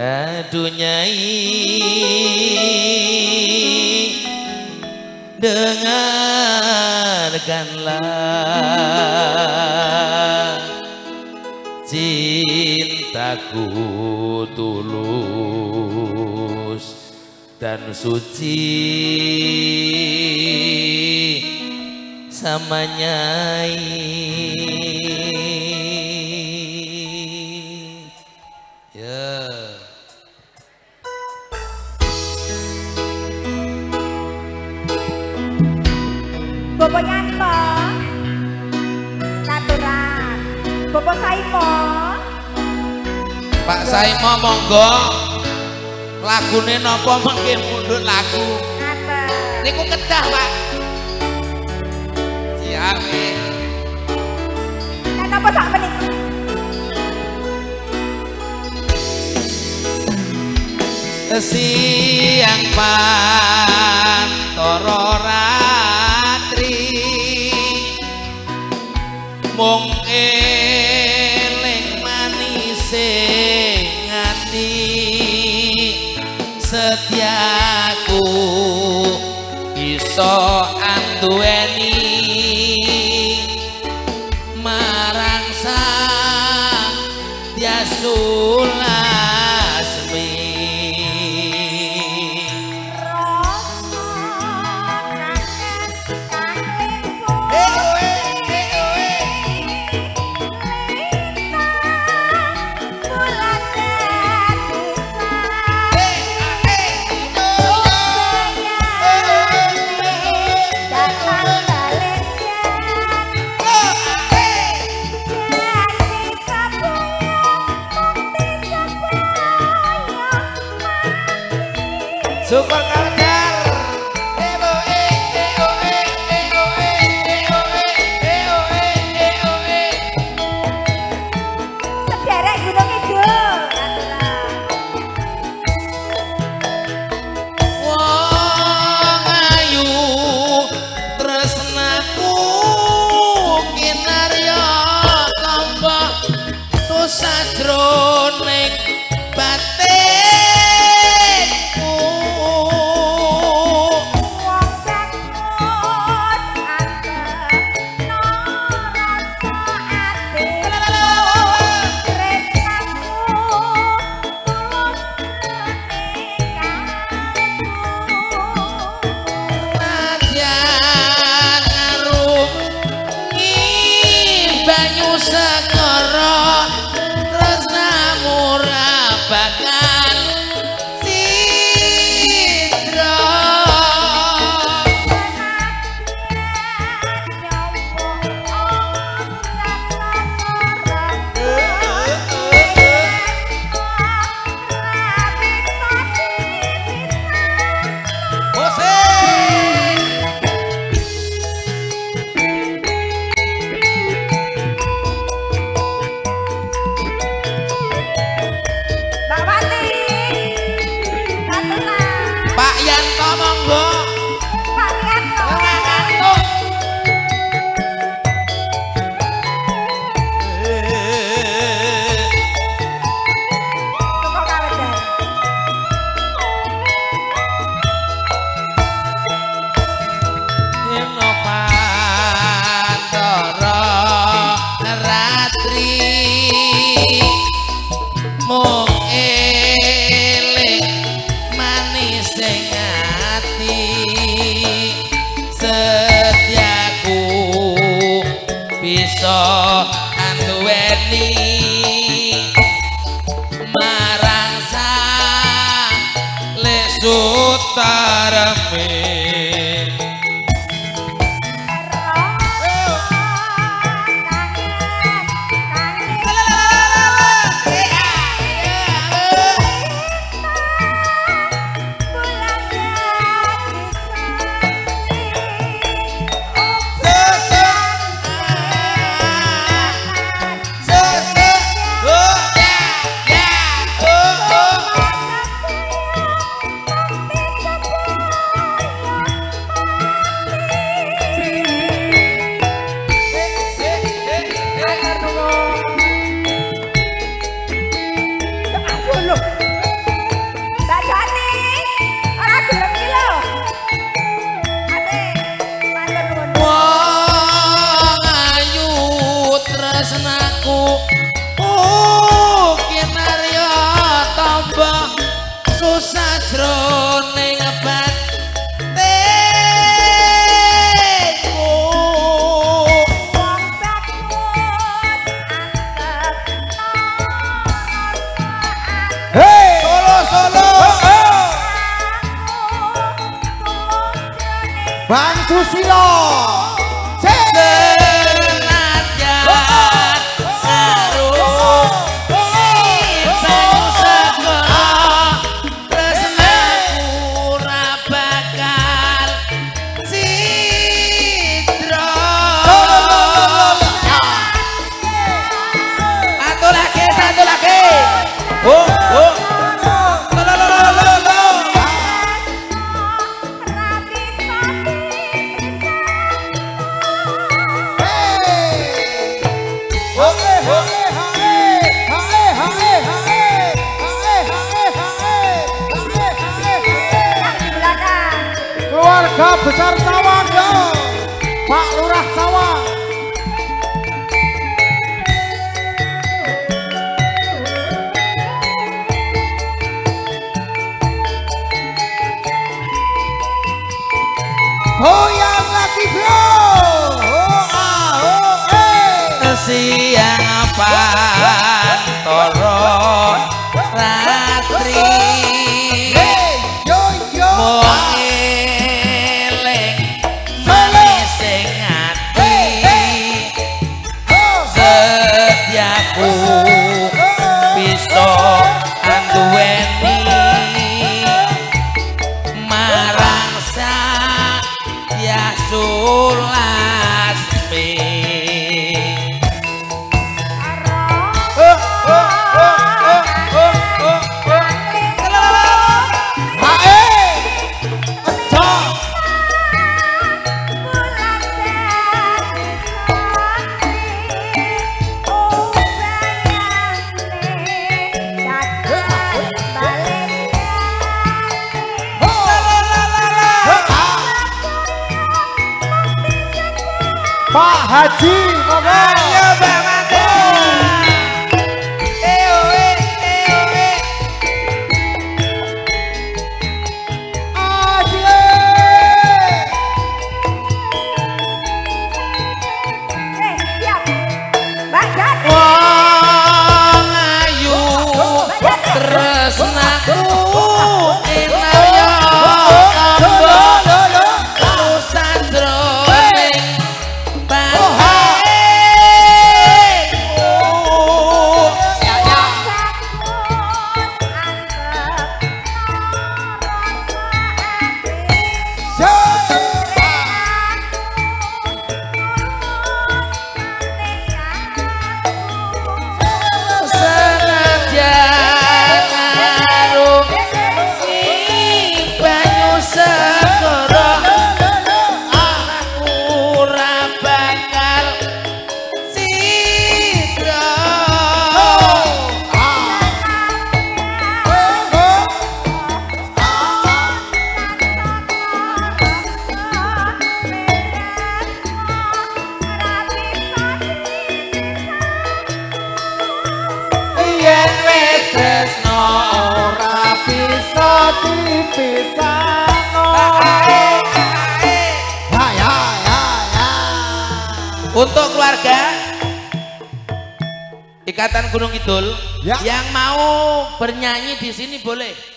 Aduh Nyai, dengarkanlah cintaku tulus dan suci sama Nyai. Bopo nyanyi po, katuran. Bopo Saimo, Pak Saimo monggo. Lagune napa mengke mundhut lagu. Ngaten. Niku kedah, Pak. Siap. Lah napa sak meniku? Siang pantoro ratri mung eling manise ngati setiaku iso anduweni marang Satyasula super karjar eo e eo e eo e eo e eo e eo e sederek Gunung Kidul wong ayu tresnaku kinarya tampa susajroning batin Bang Susilo besar Sawang, Pak Lurah Sawang. Hoyang lagi bro, hoa hoe. Siapa Toro Ratri? Pak Haji, ayo Bang Mata. Siap. Bagat. Wong ayu tresnaku. Untuk keluarga Ikatan Gunung Kidul yang mau bernyanyi di sini boleh.